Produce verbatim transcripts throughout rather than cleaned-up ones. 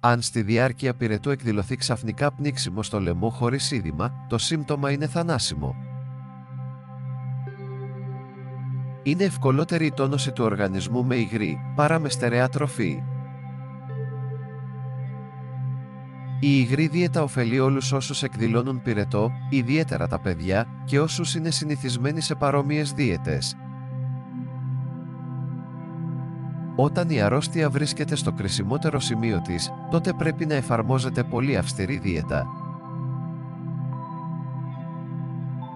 Αν στη διάρκεια πυρετού εκδηλωθεί ξαφνικά πνίξιμο στο λαιμό χωρίς είδημα, το σύμπτωμα είναι θανάσιμο. Είναι ευκολότερη η τόνωση του οργανισμού με υγρή, παρά με στερεά τροφή. Η υγρή δίαιτα ωφελεί όλους όσους εκδηλώνουν πυρετό, ιδιαίτερα τα παιδιά και όσους είναι συνηθισμένοι σε παρόμοιες δίαιτες. Όταν η αρρώστια βρίσκεται στο κρισιμότερο σημείο της, τότε πρέπει να εφαρμόζεται πολύ αυστηρή δίαιτα.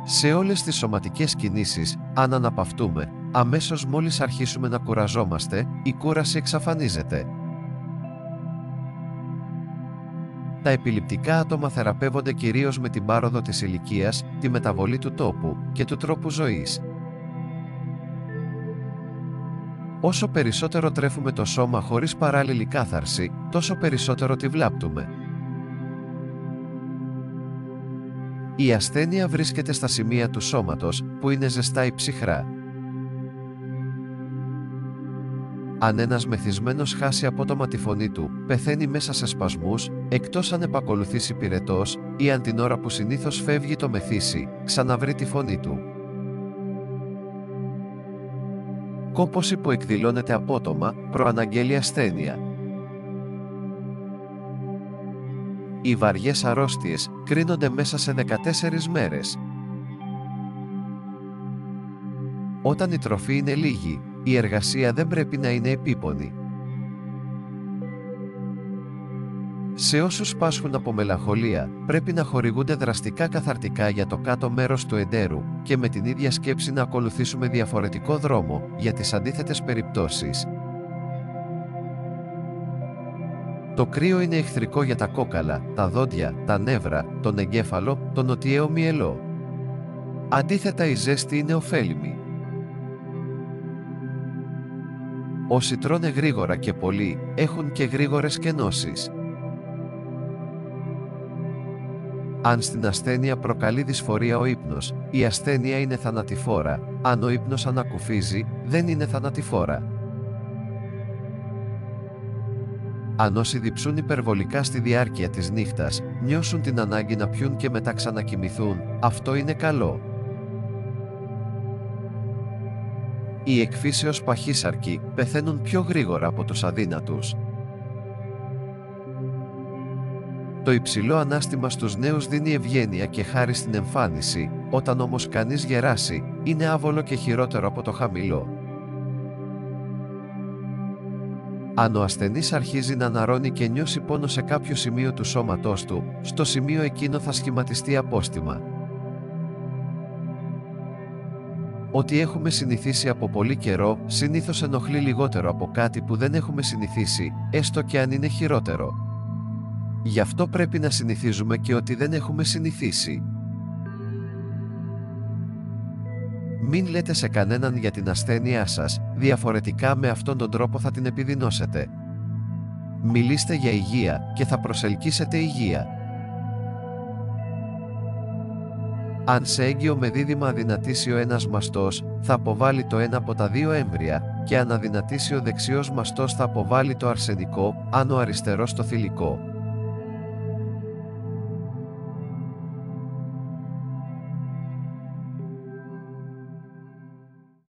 Σε όλες τις σωματικές κινήσεις, αν αναπαυτούμε, αμέσως μόλις αρχίσουμε να κουραζόμαστε, η κούραση εξαφανίζεται. Τα επιληπτικά άτομα θεραπεύονται κυρίως με την πάροδο της ηλικίας, τη μεταβολή του τόπου και του τρόπου ζωής. Όσο περισσότερο τρέφουμε το σώμα χωρίς παράλληλη κάθαρση, τόσο περισσότερο τη βλάπτουμε. Η ασθένεια βρίσκεται στα σημεία του σώματος, που είναι ζεστά ή ψυχρά. Αν ένας μεθυσμένος χάσει απότομα τη φωνή του, πεθαίνει μέσα σε σπασμούς, εκτός αν επακολουθήσει πυρετός ή αν την ώρα που συνήθως φεύγει το μεθύσι, ξαναβρει τη φωνή του. Κόπος υποεκδηλώνεται απότομα, προαναγγέλει ασθένεια. Οι βαριές αρρώστιες κρίνονται μέσα σε δεκατέσσερις μέρες. Όταν η τροφή είναι λίγη, η εργασία δεν πρέπει να είναι επίπονη. Σε όσους πάσχουν από μελαγχολία, πρέπει να χορηγούνται δραστικά καθαρτικά για το κάτω μέρος του εντέρου και με την ίδια σκέψη να ακολουθήσουμε διαφορετικό δρόμο για τις αντίθετες περιπτώσεις. Το κρύο είναι εχθρικό για τα κόκαλα, τα δόντια, τα νεύρα, τον εγκέφαλο, τον νοτιαίο μυελό. Αντίθετα, η ζέστη είναι ωφέλιμη. Όσοι τρώνε γρήγορα και πολύ, έχουν και γρήγορες κενώσεις. Αν στην ασθένεια προκαλεί δυσφορία ο ύπνος, η ασθένεια είναι θανατηφόρα. Αν ο ύπνος ανακουφίζει, δεν είναι θανατηφόρα. Αν όσοι διψούν υπερβολικά στη διάρκεια της νύχτας, νιώσουν την ανάγκη να πιούν και μετά ξανακοιμηθούν, αυτό είναι καλό. Οι εκφύσεως παχύσαρκοι πεθαίνουν πιο γρήγορα από τους αδύνατους. Το υψηλό ανάστημα στους νέους δίνει ευγένεια και χάρη στην εμφάνιση, όταν όμως κανείς γεράσει, είναι άβολο και χειρότερο από το χαμηλό. Αν ο ασθενής αρχίζει να αναρρώνει και νιώσει πόνο σε κάποιο σημείο του σώματός του, στο σημείο εκείνο θα σχηματιστεί απόστημα. Ό,τι έχουμε συνηθίσει από πολύ καιρό, συνήθως ενοχλεί λιγότερο από κάτι που δεν έχουμε συνηθίσει, έστω και αν είναι χειρότερο. Γι' αυτό πρέπει να συνηθίζουμε και ότι δεν έχουμε συνηθίσει. Μην λέτε σε κανέναν για την ασθένειά σας, διαφορετικά με αυτόν τον τρόπο θα την επιδεινώσετε. Μιλήστε για υγεία και θα προσελκύσετε υγεία. Αν σε έγκυο με δίδυμα αδυνατήσει ο ένας μαστός, θα αποβάλει το ένα από τα δύο έμβρια και αν αδυνατήσει ο δεξιός μαστός θα αποβάλει το αρσενικό, αν ο αριστερός το θηλυκό.